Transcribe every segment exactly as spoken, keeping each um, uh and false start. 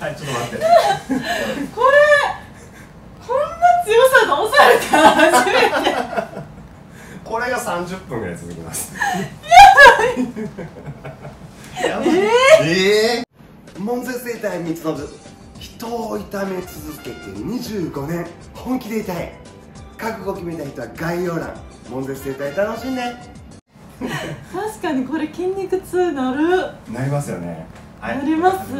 はい、ちょっと待ってこれ、こんな強さで押された初めてこれがさんじゅっぷんぐらい続きますやばいえー、悶絶で痛いみつのぶ、人を痛め続けてにじゅうごねん、本気で痛い、覚悟を決めた人は概要欄、悶絶で痛い楽しんで確かにこれ筋肉痛なる、なりますよね、はい、なります、はい、いき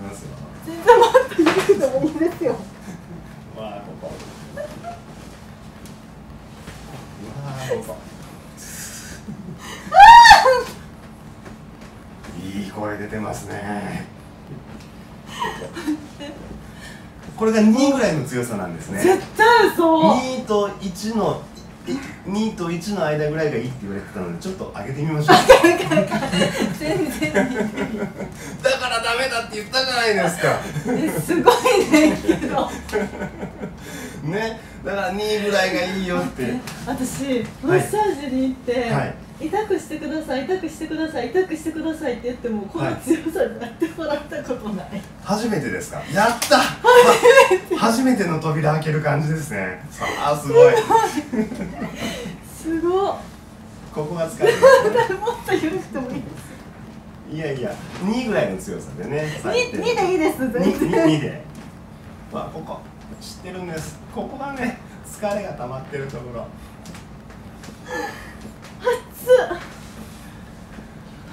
ますよ、全然待っていくのもいいですよわあ、ここわあ、ここいい声出てますねこれがにぐらいの強さなんですね。絶対そう。にといちのにといちの間ぐらいがいいって言われてたので、ちょっと上げてみましょう全然だからダメだって言ったじゃないですかすごいねけどね、だからにぐらいがいいよって。私マッサージに行って、はいはい、痛くしてください、痛くしてください、痛くしてくださいって言っても、この強さでやってもらったことない、はい、初めてですか。やった、初めて、ま、初めての扉開ける感じですね。さあ、すごいすごいここが使える、ね、もっと緩くてもいいです。いやいや、にぐらいの強さでね、 2, 2でいいです。 2, 2でまあ、ここ知ってるんです。ここがね、疲れが溜まってるところ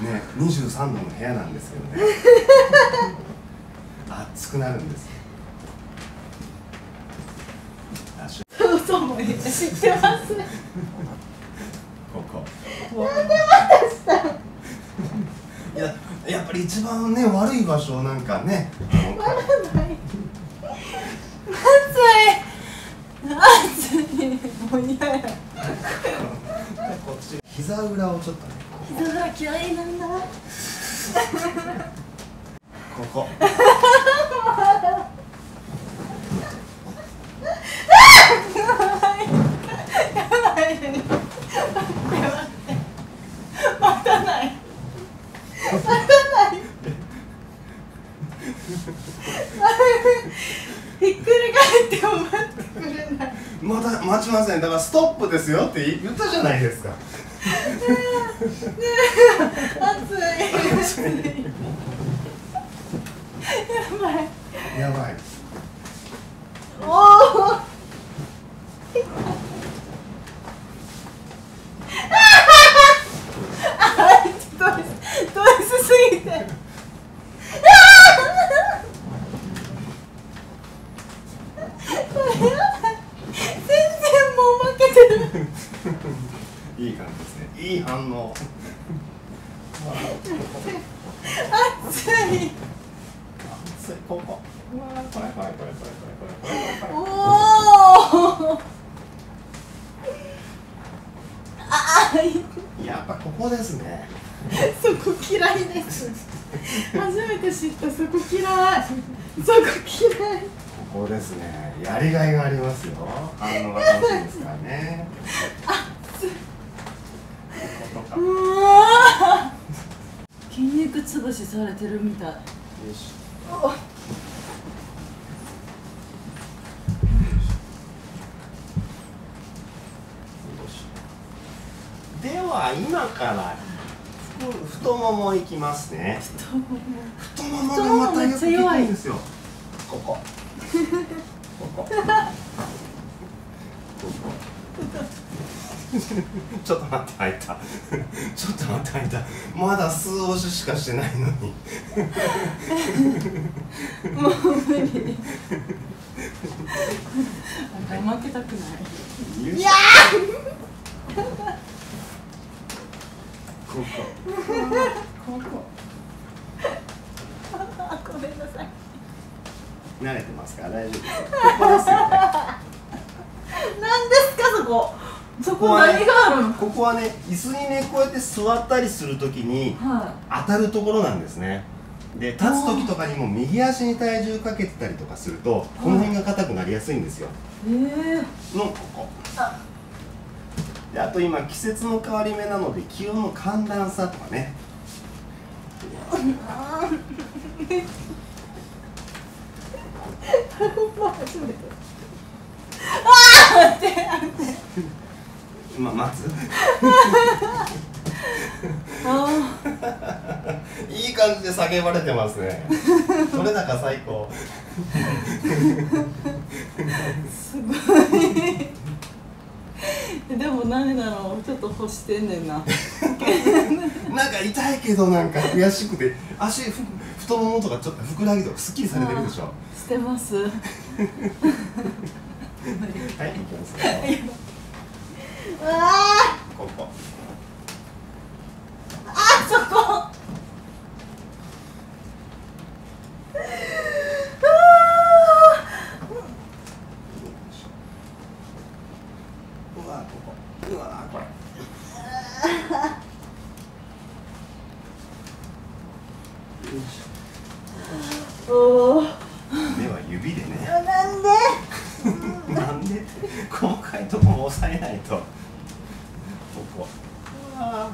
ね、にじゅうさんどの部屋なんですけどね暑くなるんです。そうそう、もう知ってますねここなんで私さいや、やっぱり一番ね、悪い場所なんかね悪ない暑い暑いもう嫌やこっち膝裏をちょっとね、膝裏嫌いなんだここやばい、待って待たない待たないひっくり返っても待ってくれない。また待ちません、だからストップですよって言ったじゃないですかねえ、ねえ、暑い、暑い。やばい。やばい。おお。あ、ちょっと、ドレスすぎて。ああ。全然もう負けてる。いい感じですね。いい反応。熱い。熱い、ここ。おお。ああ、やっぱここですね。そこ嫌いです。初めて知った、そこ嫌い。そこ嫌い。ここですね。やりがいがありますよ。反応が楽しいですからね。筋肉潰しされてるみたい。よし。では今から太ももいきますね。太もも。太ももがまたよく効くんですよ。ここ。ここ。ちょっと待って、開いたちょっと待って、開いたまだ数押ししかしてないのにもう無理なんか負けたくない。いやここここごめんなさい、慣れてますから大丈夫です。ここですよね。何ですかそこ。そこ何があるの？ここはね、椅子にね、こうやって座ったりするときに当たるところなんですね。で、立つときとかにも右足に体重かけてたりとかすると、この辺が硬くなりやすいんですよ。の、ここ。で、あと今季節の変わり目なので、気温の寒暖差とかね。まあ待ついい感じで叫ばれてますね。取れ高最高すごいでも何だろう、ちょっと欲してんねんななんか痛いけどなんか悔しくて足ふ太ももとかちょっとふくらはぎとかすっきりされてるでしょ。してますはい行きますねうわーここあーそこあーうわーここうわーこれおー目は指でねなんでなんで細かいとこも押さえないと。ここうわ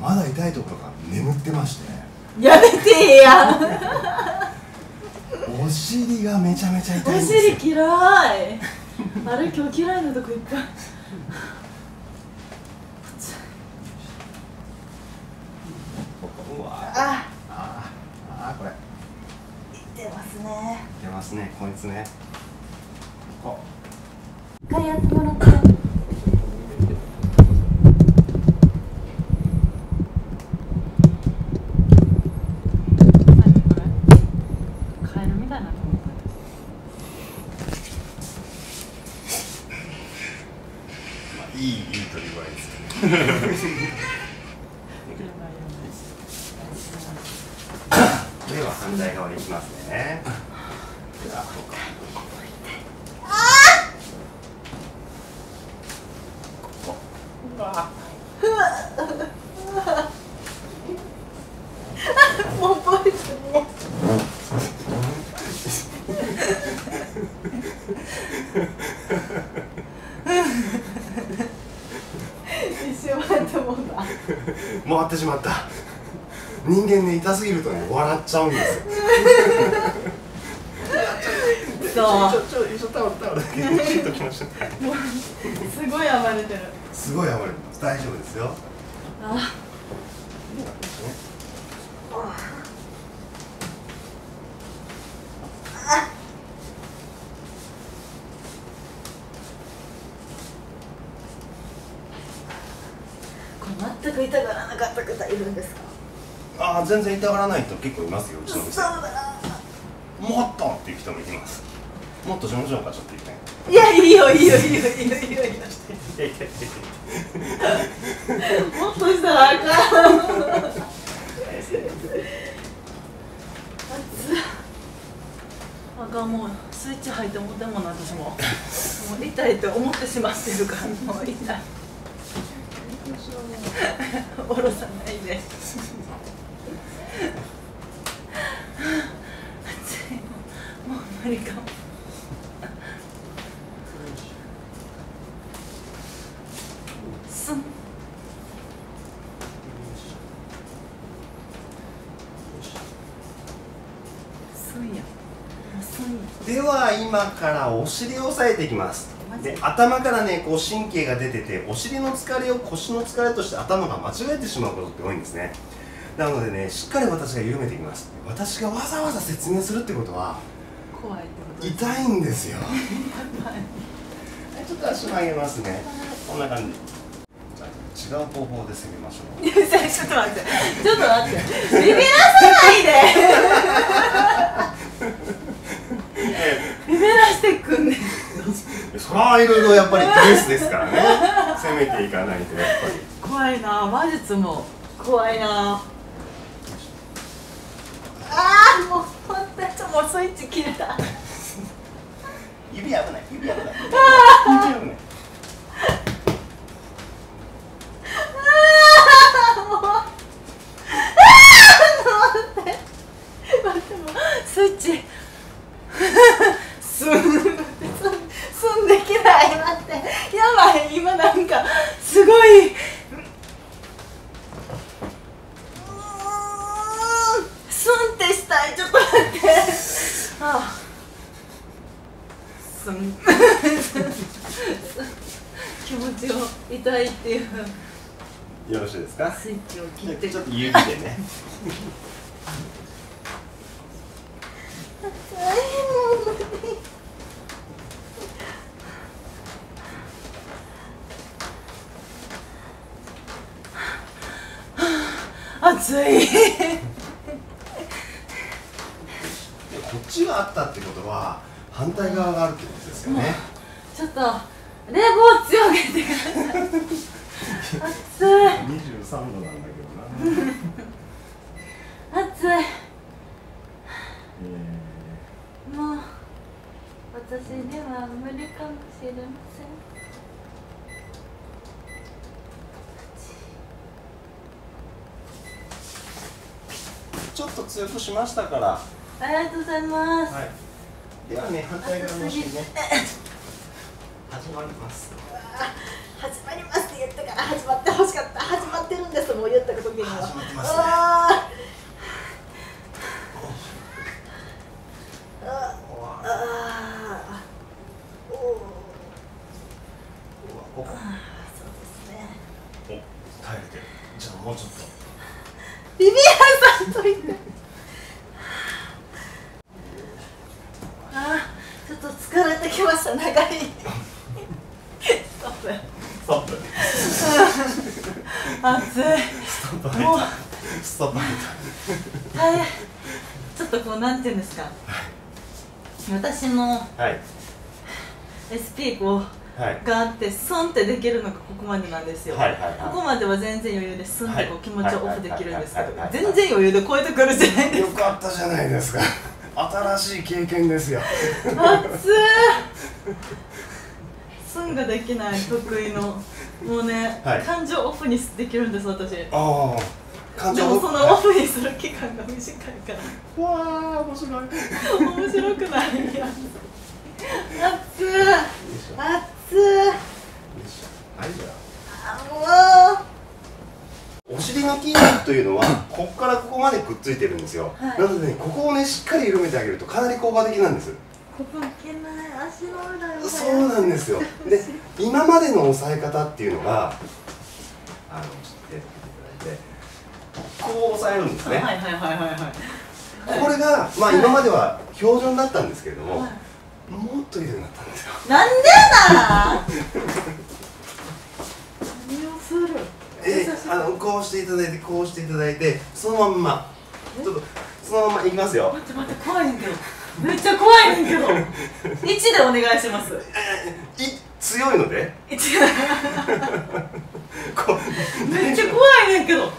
まだ痛いところが眠ってまして、やめてやお尻がめちゃめちゃ痛いんですよ。お尻嫌いあれ今日嫌いなとこいっぱいここうわあこれいってますね。いってますね、こいつね。ここ。一回やってもらった。カエルみたいなと思った。いいいい取り具合ですよね。反対側に行きますね。じゃあ、ここ。ああ。ここ。うわ。うわ。もう覚えてね。一瞬待ったもんだ。回ってしまった。人間ね、痛すぎるとね、笑っちゃうんですよ。すごい暴れてる。すごい暴れてます。大丈夫ですよ。あこれ全く痛がらなかった方いるんですか？あー全然痛がらない人結構いますよ、うちの店。もっとっていう人もいます。もっとしましょうか、ちょっと一回。いや、いいよ、いいよ、いいよ、いいよ、いいよ、いいよ。もっとしたらあかん。熱あかん、もうスイッチ入って思ってもんな、私も。もう痛いって思ってしまってるから、もう痛い。おろさないで。もう無理かも。すん。すんや。では今からお尻を押さえていきます。で頭からねこう神経が出ててお尻の疲れを腰の疲れとして頭が間違えてしまうことって多いんですね。なのでね、しっかり私が緩めていきます。私がわざわざ説明するってことは怖いってことです。痛いんですよちょっと足曲げますね。こんな感じ。違う方法で攻めましょうちょっと待ってちょっと待ってビビらさないでビビらしてくんねそらいろいろやっぱりベースですからね攻めていかないとやっぱり怖いな。魔術も怖いなあ。あもう本当にちょっともうスイッチ切れた指危ない指危ない指危ないすんできない。待ってやばい今なんかすごい気持ちを痛いっていう。よろしいですか？スイッチを切ってちょっと指でね。暑い。こっちがあったってことは反対側があるってことですよね。ちょっと冷房強めてください。暑い。にじゅうさんどなんだけどな。暑い。えー、もう私には無理かもしれません。ちょっと強くしましたから。ありがとうございます。はい、ではね、反対側の足ね。始まります。始まりますって言ったから始まってほしかった。始まってるんですもう言ったことには。始まってますね。ああ。おお。そうですね。お、耐えてる。じゃあもうちょっと。ビビアンさんと言ってあー、ちょっと疲れてきました。長いストップストップ。暑い。もうストップ大変。ちょっとこうなんていうんですか、私の エスピー こうがあってスンってできるのがここまでなんですよ。ここまでは全然余裕でスンってこう気持ちをオフできるんですけど、全然余裕で超えてくるじゃないですか。よかったじゃないですか。新しい経験ですよ。熱い。スンができない得意のもうね、はい、感情オフにできるんです私。ああ。でもそのオフにする期間が短いから。わあ面白い。面白くない。熱い。熱い。お尻の筋肉というのはここからここまでくっついてるんですよ、はい、なので、ね、ここをねしっかり緩めてあげるとかなり効果的なんです。ここいけない足の裏が。そうなんですよ。で今までの押さえ方っていうのがあのちょっと手を振っていただいてこう押さえるんですね。はいはいはいはいはい。これがまあ今までは標準だったんですけれども、はい、もっといるようになったんですよ。なんでだ何をする。えー、あのこうしていただいてこうしていただいてそのまんまちょっとそのままいきますよ。待って待って怖いんだけどめっちゃ怖いんだけどいちでお願いします。えい強いのでいちめっちゃ怖いんだけど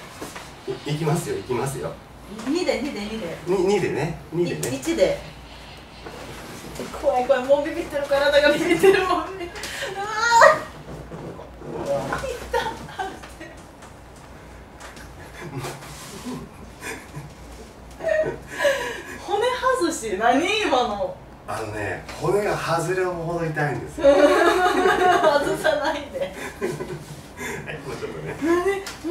いきますよいきますよ。にでにでにでにでねにでねいちで。怖い怖い、もうビビってる、体がビビってるもんね。うわあ痛骨外し、何今の。あのね、骨が外れるほど痛いんですよ。外さないで。はい、もうちょっとね。何、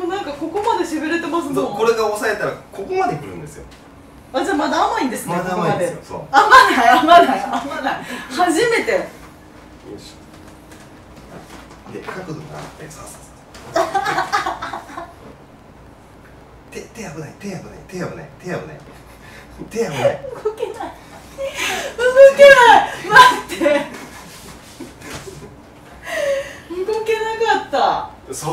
もうなんかここまでしびれてますもん。これで抑えたら、ここまでくるんですよ。あ、じゃあまだ甘いんですね。まだ甘いですよ。そう。甘ない甘ない甘ない。初めて。よいしょ。で角度があってさささ。手手危ない手危ない手危ない手危ない手危ない。動けない動けない待って動けなかった。そ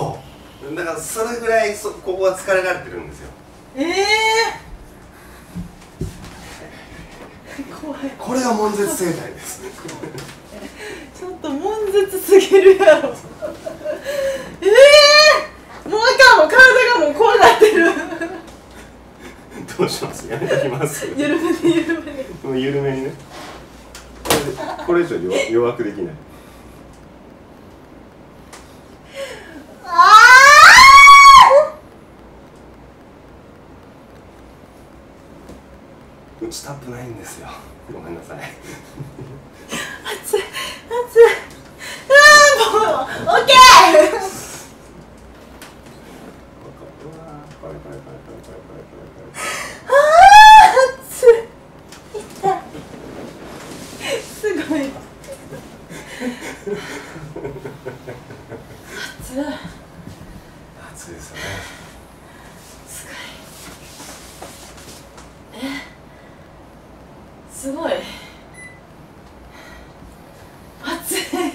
う。だからそれぐらいそここは疲れられてるんですよ。ええー。これが悶絶整体です。ちょっと悶絶すぎるやろ。ええー、もうあかんもう体がもうこうなってる。どうしますやめときます。緩めに緩めにもう緩めにね。これ以上弱、弱くできない。タップないんですよ。ごめんなさい。熱い熱い。ああもうオッケー。ああ熱い。痛い。すごい。暑い。暑いですよね。すごい。え、すごい。暑い。どうしてこん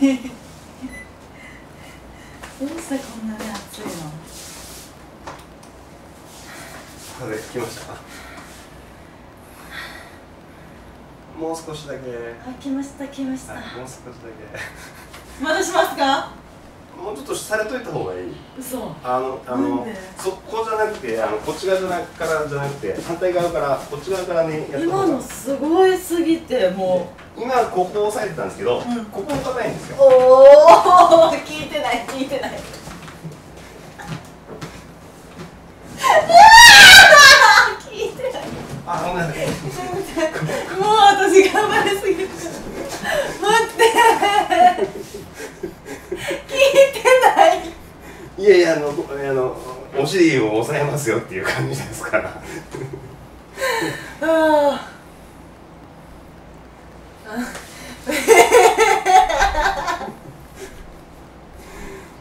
なに暑いの？風来ました。もう少しだけ。あ、来ました来ました。もう少しだけ。まだしますか？もうちょっとされといた方がいい。嘘。あのあのそこじゃなくて、あのこっち側じゃなくからじゃなくて、反対側からこっち側からねやった方が。今のすごいすぎてもう。今ここを押さえてたんですけど、うん、ここがないんですよ。おお、聞いてない聞いてない。聞いてない。あ、ごめんなさい。もう私頑張りすぎる。待って。いやいや、あの、あの、お尻を押さえますよっていう感じですから。ああ。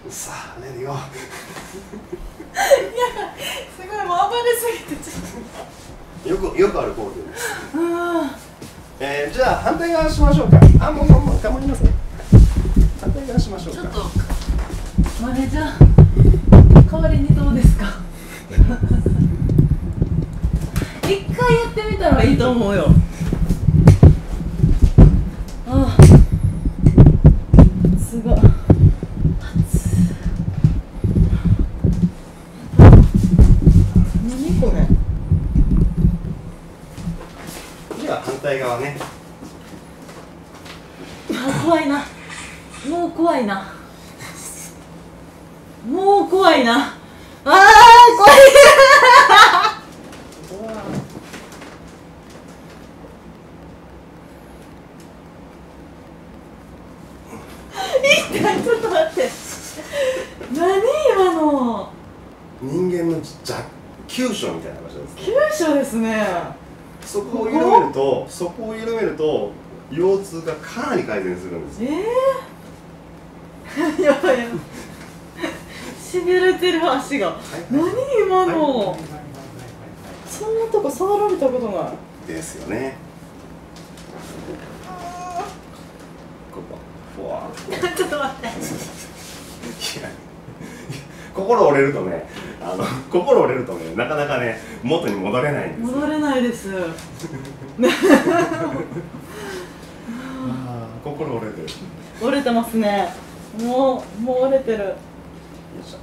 さあ、寝るよ。いや、すごい、もう暴れすぎて、ちょっと。よく、よくある行動です。あえー、じゃあ、反対側しましょうか。あ、もう、もう、もう、頑張りますね。反対側しましょうか。ちょっと。マネージャー。代わりにどうですか？一回やってみたらいいと思うよ。ああ、すごい。何これ？では反対側ね。あ、怖いな。もう怖いな。もう怖いな。あー、怖い。痛い、ちょっと待って。何今の。人間の急所みたいな場所です、ね。急所ですね。そこを緩めると、そこを緩めると、腰痛がかなり改善するんです。ええー。やばい。しびれてる足が、何今の、そんなとこ触られたことないですよね。ここ、ふわー。ちょっと待って。いや、心折れるとね、あの心折れるとね、なかなかね、元に戻れないんです。戻れないです。ああ、心折れてる。折れてますね。もう、もう折れてる。よいしょ。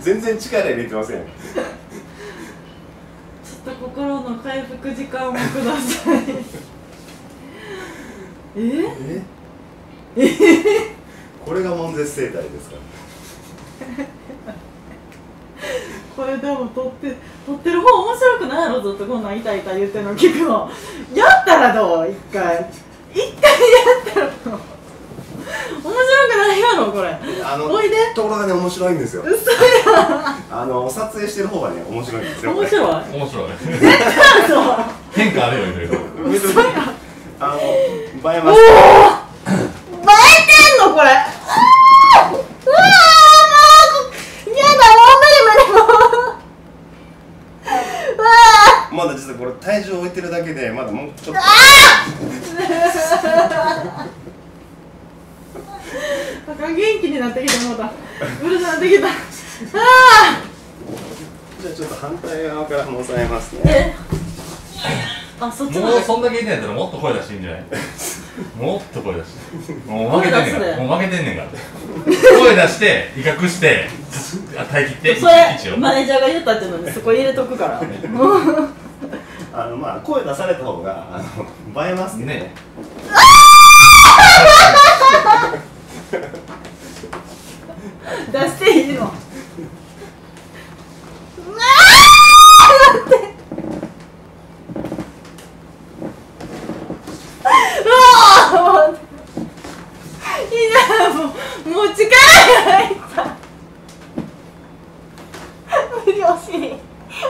全然力入れてません。ちょっと心の回復時間をください。えええこれが悶絶生態ですか。これでも撮って撮ってる方面白くないやろ。ずっとこんなん痛い痛い言ってるの聞くの。やったらどう？一回一回やったらどう？面白くないやろこれ。あのおいでところがね、面白いんですよ。うそや。あの撮影してる方がね、面白いんですよ。面白い面白い。絶対そう。変化あるよね。うそや。あの映えます。おお、映えてんのこれ。まだ実はこれ体重を置いてるだけでまだもうちょっと。ああなんか元気になってきた。まだうるさなってきた。ああじゃあちょっと反対側からも押さえますね。あ、そっちもうそんだけいてんやったらもっと声出していいんじゃない？もっと声出してもう負けてんねんから。もう負けてんねんから。声出して威嚇して耐え切って。それマネージャーが言ったっていうのにそこ入れとくから。あのまあ声出された方があの映えますね。出していいの？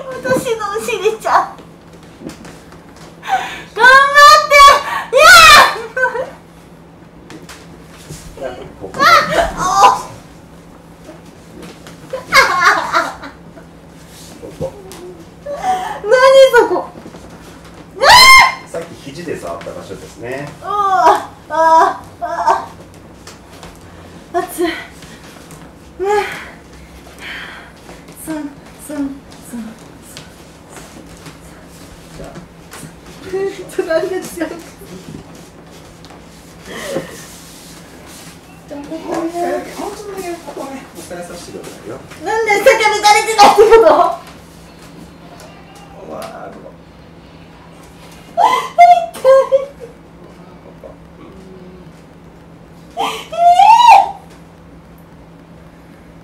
私のお尻ちゃん。そこ。さっき肘で触った場所ですね。ああああ、熱い。すんすんすん。ちょっとなんで強く。もうちょっとだけここね、もう一回刺してくださいよ。なんで先ほど垂れてたってこと？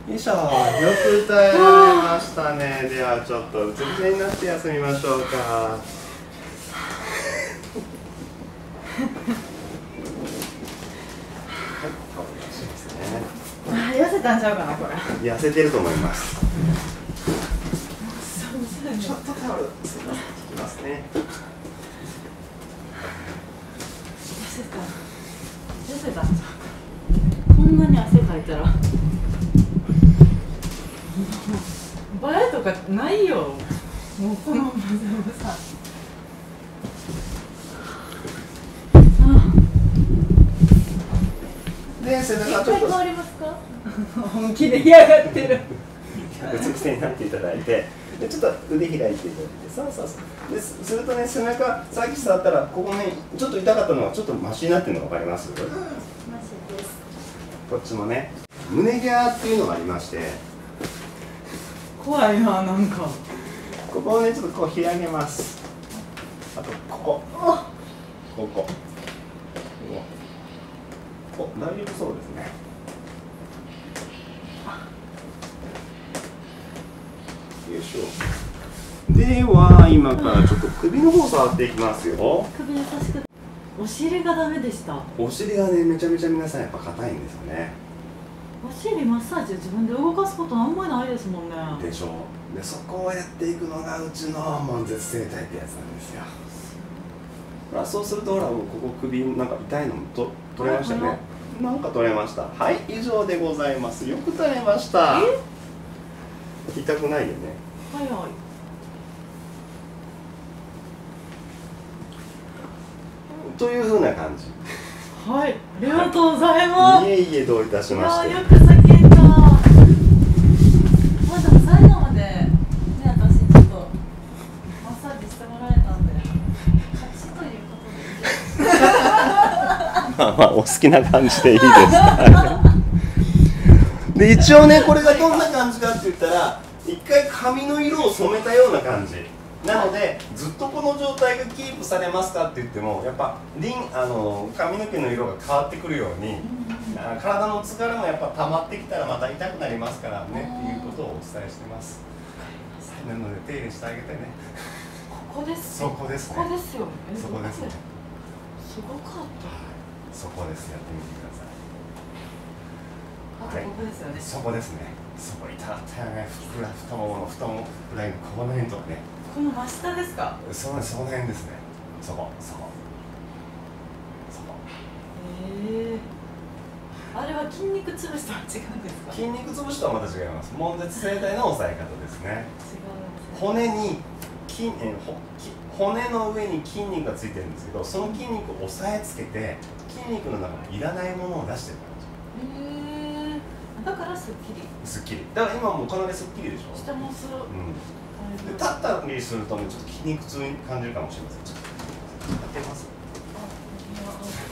よいしょ、よく歌えましたね。ではちょっとうつ伏せになって休みましょうか。痩せたんちゃうかな、これ。痩せてると思います。ちょっとタオル、すみません、引きますね。痩せた。痩せたんちゃうか。こんなに汗かいたら。バレとかないよ。もうこのままさ。ね、背中ちょっと。変わりますか？本気で嫌がってる。うつ伏せになっていただいて、でちょっと腕開いていただいて、さあさあさあ。ですするとね、背中さっき触ったらここね、ちょっと痛かったのがちょっとマシになってるのわかります？うん、マシです。こっちもね、胸ギャーっていうのがありまして。怖いな、なんかここをね、ちょっとこう開けます。あと、ここここここ、だいぶそうですね。よいしょ。では、今からちょっと首の方触っていきますよ。首優しく。お尻がダメでした。お尻がね、めちゃめちゃ皆さんやっぱ硬いんですよね。お尻マッサージを自分で動かすことあんまりないですもんね。でしょう。でそこをやっていくのがうちの悶絶整体ってやつなんですよ。ほら、そうするとほら、もうここ首なんか痛いのもと取れましたね。なんか取れました。はい、以上でございます。よく取れました。痛くないよね。はいはい。というふうな感じ。はい、ありがとうございます。いえいえ、どういたしまして。いや、よく叫んだ。まだ最後まで、ね、私ちょっと。マッサージしてもらえたんで。勝ちということで。まあまあ、お好きな感じでいいです。で、一応ね、これがどんな感じかって言ったら、一回髪の色を染めたような感じ。なのでずっとこの状態がキープされますかって言っても、やっぱりあの髪の毛の色が変わってくるように、体の疲れもやっぱ溜まってきたらまた痛くなりますからねっていうことをお伝えしてます。なので手入れしてあげてね。ここです。そこですね。そこですよ。そこですね。すごかった。そこです。やってみてください。あとここですよね。そこですね。そこ痛かったよね。太ももの太ももぐらいのこの辺とかね。この真下ですか？そうです、その辺ですね。そこ、そこ。そこ。ええー。あれは筋肉潰しとは違うんですか？筋肉潰しとはまた違います。悶絶整体の抑え方ですね。違うんですね。骨に筋、え、ほ、筋、骨の上に筋肉がついてるんですけど、その筋肉を押さえつけて、筋肉の中にいらないものを出してる感じ。ええー。だからスッキリ。スッキリ。だから今もう体スッキリでしょ。下もする。うん。で立ったりするとね、ちょっと筋肉痛に感じるかもしれません。ちょっと立てま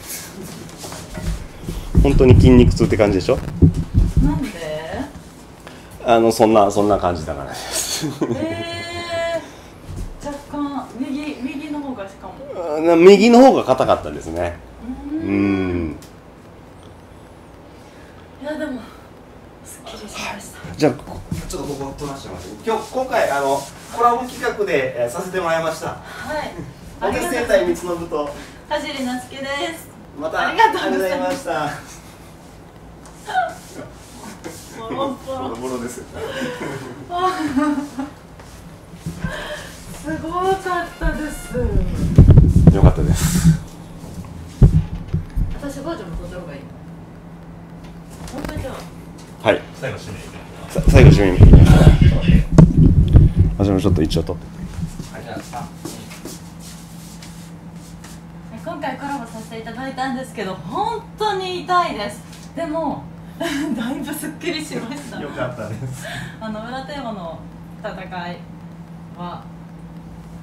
す。本当に筋肉痛って感じでしょ。なんで？あのそんなそんな感じだからです。えー、若干右右の方がしかも。右の方が硬かったですね。うーん。うーん。いやでも。じゃあちょっとここ取らせてもらって、今日今回あのコラボ企画で、えー、させてもらいました。はい悶絶整体みつのぶと田尻夏樹です。またありがとうございました。ボロボロです。すごかったです。よかったです。私バージョンも撮った方がいい。本当にじゃあはい、最後締めに最後締めに私もちょっと一応取って。今回コラボさせていただいたんですけど、本当に痛いです。でもだいぶすっきりしました。よかったです。あの裏テーマの戦いは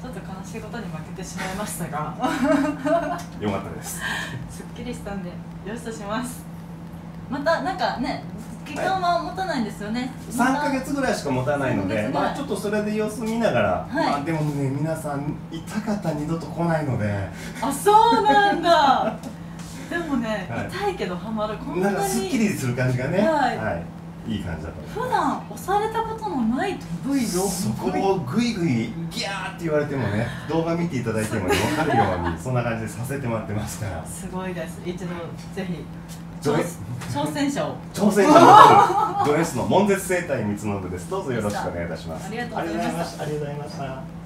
ちょっと悲しいことに負けてしまいましたがよかったです。すっきりしたんでよしとします。またなんかね、期間は持たないんですよね。さんかげつぐらいしか持たないので、まあちょっとそれで様子見ながら、はい、まあでもね、皆さん痛かったら二度と来ないので。あ、そうなんだ。でもね、はい、痛いけどハマる、こんなになんかスッキリする感じがね、はい、はい、いい感じだった。普段押されたことのない部位のそこをグイグイギャーって言われてもね、動画見ていただいてもね、分かるようにそんな感じでさせてもらってますから。すごいです。一度ぜひ挑戦者を挑戦者をドレスの悶絶整体みつのぶです。どうぞよろしくお願いいたします。ありがとうございました。ありがとうございました。